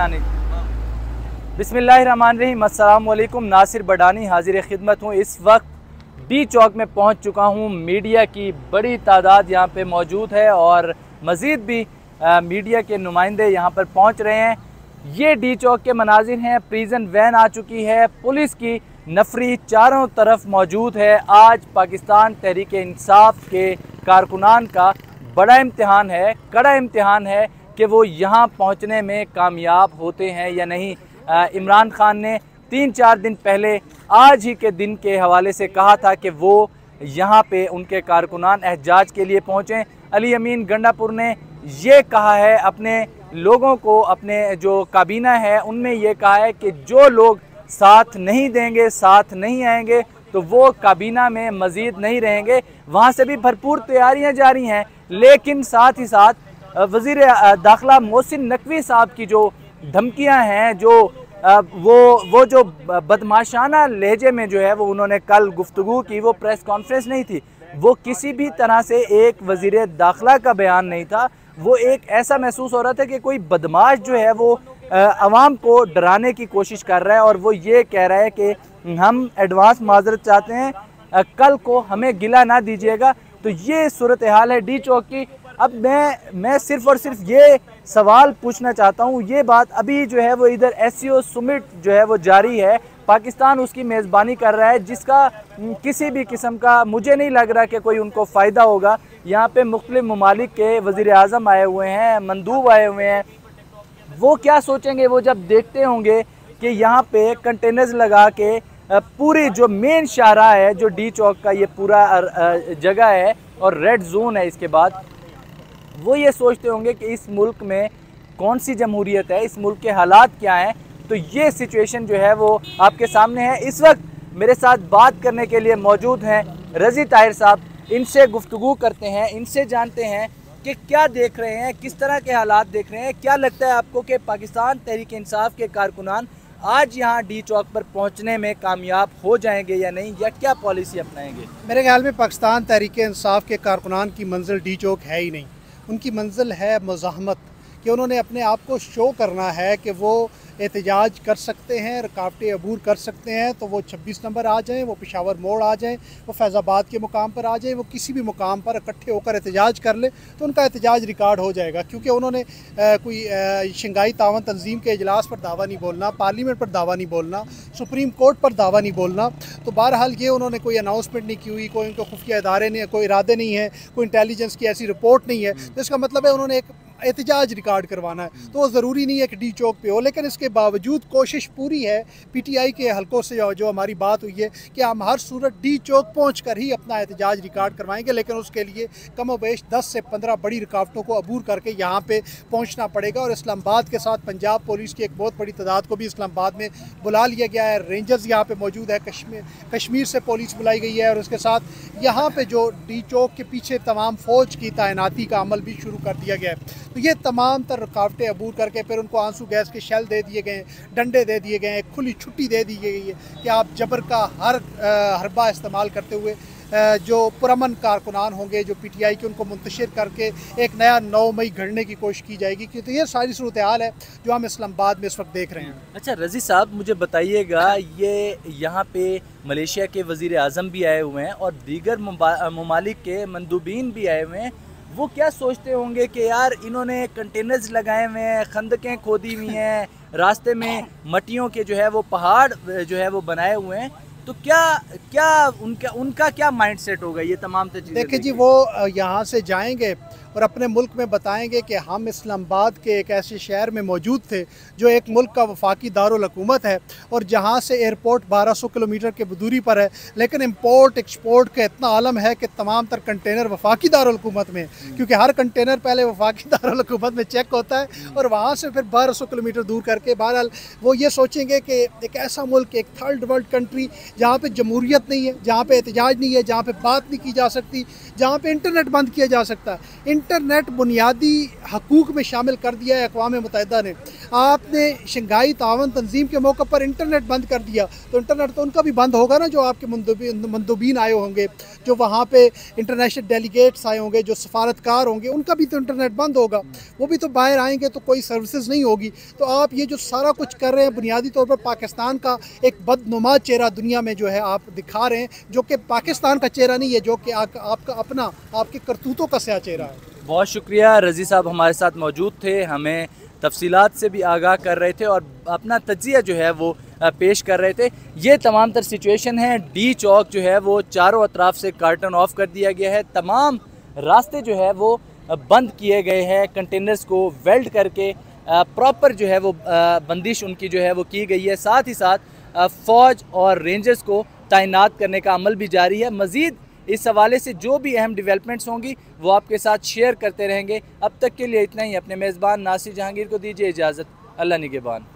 बिस्मिल्लाहिर्रहमानिर्रहीम। अस्सलाम वालेकुम, नासिर बडानी हाजिर खिदमत हूँ। इस वक्त डी चौक में पहुँच चुका हूँ। मीडिया की बड़ी तादाद यहाँ पे मौजूद है और मज़ीद भी मीडिया के नुमाइंदे यहाँ पर पहुँच रहे हैं। ये डी चौक के मनाजिर हैं। प्रिजन वैन आ चुकी है, पुलिस की नफरी चारों तरफ मौजूद है। आज पाकिस्तान तहरीक इंसाफ के कारकुनान का बड़ा इम्तहान है, कड़ा इम्तहान है कि वो यहाँ पहुँचने में कामयाब होते हैं या नहीं। इमरान खान ने 3-4 दिन पहले आज ही के दिन के हवाले से कहा था कि वो यहाँ पे उनके कारकुनान एहजाज के लिए पहुँचें। अली अमीन गंडापुर ने ये कहा है, अपने लोगों को, अपने जो काबीना है उनमें ये कहा है कि जो लोग साथ नहीं देंगे, साथ नहीं आएंगे तो वो काबीना में मज़ीद नहीं रहेंगे। वहाँ से भी भरपूर तैयारियाँ जारी हैं, लेकिन साथ ही साथ वज़ीर दाखिला मोहसिन नकवी साहब की जो धमकियां हैं, जो वो जो बदमाशाना लहजे में जो है वो उन्होंने कल गुफ्तगू की, वो प्रेस कॉन्फ्रेंस नहीं थी, वो किसी भी तरह से एक वज़ीर दाखिला का बयान नहीं था। वो एक ऐसा महसूस हो रहा था कि कोई बदमाश जो है वो आवाम को डराने की कोशिश कर रहा है और वो ये कह रहा है कि हम एडवांस माजरत चाहते हैं, कल को हमें गिला ना दीजिएगा। तो ये सूरत हाल है डी चौक की। अब मैं सिर्फ़ और सिर्फ ये सवाल पूछना चाहता हूँ, ये बात अभी जो है वो इधर SCO समिट जो है वो जारी है, पाकिस्तान उसकी मेज़बानी कर रहा है, जिसका किसी भी किस्म का मुझे नहीं लग रहा कि कोई उनको फ़ायदा होगा। यहाँ पे मुख्तलिफ़ ममालिक के वज़ीर आज़म आए हुए हैं, मंदूब आए हुए हैं। वो क्या सोचेंगे वो जब देखते होंगे कि यहाँ पर कंटेनर्स लगा के पूरी जो मेन शाहरा है, जो डी चौक का ये पूरा जगह है और रेड जोन है, इसके बाद वो ये सोचते होंगे कि इस मुल्क में कौन सी जमहूरियत है, इस मुल्क के हालात क्या हैं। तो ये सिचुएशन जो है वो आपके सामने है। इस वक्त मेरे साथ बात करने के लिए मौजूद हैं रजी ताहिर साहब, इनसे गुफ्तगू करते हैं, इनसे जानते हैं कि क्या देख रहे हैं, किस तरह के हालात देख रहे हैं। क्या लगता है आपको कि पाकिस्तान तहरीक इंसाफ के कारकुनान आज यहाँ डी चौक पर पहुँचने में कामयाब हो जाएंगे या नहीं, या क्या पॉलिसी अपनाएंगे? मेरे ख्याल में पाकिस्तान तहरीक इंसाफ के कारकुनान की मंजिल डी चौक है ही नहीं। उनकी मंजिल है मज़ाहमत, कि उन्होंने अपने आप को शो करना है कि वो एहतजाज कर सकते हैं, रुकावटें अबूर कर सकते हैं। तो वो 26 नंबर आ जाएँ, वो पेशावर मोड़ आ जाएँ, वो फैज़ाबाद के मुकाम पर आ जाएँ, वो किसी भी मुकाम पर इकट्ठे होकर एहतजाज कर लें तो उनका एहतजाज रिकॉर्ड हो जाएगा। क्योंकि उन्होंने कोई शंघाई तावन तंजीम के इजलास पर दावा नहीं बोलना, पार्लियामेंट पर दावा नहीं बोलना, सुप्रीम कोर्ट पर दावा नहीं बोलना। तो बहरहाल ये उन्होंने कोई अनाउंसमेंट नहीं की हुई, कोई उनको खुफिया इदारे नहीं, कोई इरादे नहीं है, कोई इंटेलिजेंस की ऐसी रिपोर्ट नहीं है। तो इसका मतलब है उन्होंने एक एहतजाज रिकॉर्ड करवाना है। तो ज़रूरी नहीं है कि डी चौक पे हो, लेकिन इसके बावजूद कोशिश पूरी है PTI के हलकों से जो हमारी बात हुई है कि हम हर सूरत डी चौक पहुंचकर ही अपना एहतजाज रिकॉर्ड करवाएंगे, लेकिन उसके लिए कम व बेश 10 से 15 बड़ी रुकावटों को अबूर करके यहाँ पे पहुँचना पड़ेगा। और इस्लामाबाद के साथ पंजाब पुलिस की एक बहुत बड़ी तादाद को भी इस्लामाबाद में बुला लिया गया है, रेंजर्स यहाँ पर मौजूद है, कश्मीर से पुलिस बुलाई गई है और उसके साथ यहाँ पर जो डी चौक के पीछे तमाम फ़ौज की तैनाती का अमल भी शुरू कर दिया गया है। तो ये तमाम तर रुकावटें अबूर करके फिर उनको आंसू गैस के शैल दे दिए गए हैं, डंडे दे दिए गए हैं, खुली छुट्टी दे दी गई है कि आप जबर का हर हरबा इस्तेमाल करते हुए जो पुरमन कारकुनान होंगे, जो PTI के, उनको मुंतशिर करके एक नया 9 मई घड़ने की कोशिश की जाएगी। क्योंकि तो ये सारी सूरत हाल है जो हम इस्लामाबाद में इस वक्त देख रहे हैं। अच्छा रजी साहब, मुझे बताइएगा, ये यहाँ पे मलेशिया के वज़ीर आज़म भी आए हुए हैं और दीगर ममालिक के मंदूबीन भी आए हुए हैं। वो क्या सोचते होंगे कि यार इन्होंने कंटेनर्स लगाए हुए हैं, खंदकें खोदी हुई हैं, रास्ते में मटियों के जो है वो पहाड़ जो है वो बनाए हुए हैं, तो क्या उनका क्या माइंडसेट होगा ये तमाम चीज़ें? देखिए जी, वो यहाँ से जाएंगे और अपने मुल्क में बताएंगे कि हम इस्लामाबाद के एक ऐसे शहर में मौजूद थे जो एक मुल्क का वफाकी दारुलहकूमत है और जहाँ से एयरपोर्ट 1200 किलोमीटर के दूरी पर है, लेकिन इंपोर्ट एक्सपोर्ट का इतना आलम है कि तमाम तर कंटेनर वफाकी दारुलहकूमत में, क्योंकि हर कंटेनर पहले वफाकी दारुलहकूमत में चेक होता है और वहाँ से फिर 1200 किलोमीटर दूर करके। बहरहाल वो ये सोचेंगे कि एक ऐसा मुल्क, एक थर्ड वर्ल्ड कंट्री जहाँ पर जमहूरियत नहीं है, जहाँ पर एहतजाज नहीं है, जहाँ पर बात नहीं की जा सकती, जहाँ पर इंटरनेट बंद किया जा सकता है, इंटरनेट बुनियादी हकूक़ में शामिल कर दिया है अक़वाम मुत्तहिदा ने। आपने शंघाई तावन तंजीम के मौके पर इंटरनेट बंद कर दिया, तो इंटरनेट तो उनका भी बंद होगा ना जो आपके मंदूबीन आए होंगे, जो वहाँ पे इंटरनेशनल डेलीगेट्स आए होंगे, जो सफारतकार होंगे, उनका भी तो इंटरनेट बंद होगा, वो भी तो बाहर आएंगे तो कोई सर्विसेज नहीं होगी। तो आप ये जो सारा कुछ कर रहे हैं बुनियादी तौर पर पाकिस्तान का एक बदनुमा चेहरा दुनिया में जो है आप दिखा रहे हैं, जो कि पाकिस्तान का चेहरा नहीं है, जो कि आपका अपना आपके करतूतों का स्या चेहरा है। बहुत शुक्रिया रजी साहब, हमारे साथ मौजूद थे, हमें तफसीलात से भी आगाह कर रहे थे और अपना तजिया जो है वो पेश कर रहे थे। ये तमाम तर सिचुएशन है, डी चौक जो है वो चारों अतराफ से कार्टन ऑफ कर दिया गया है, तमाम रास्ते जो है वो बंद किए गए हैं, कंटेनर्स को वेल्ड करके प्रॉपर जो है वो बंदिश उनकी जो है वो की गई है। साथ ही साथ फ़ौज और रेंजर्स को तैनात करने का अमल भी जारी है। मज़ीद इस हवाले से जो भी अहम डेवलपमेंट्स होंगी वो आपके साथ शेयर करते रहेंगे। अब तक के लिए इतना ही। अपने मेज़बान नासिर जहांगीर को दीजिए इजाज़त। अल्लाह निगहबान।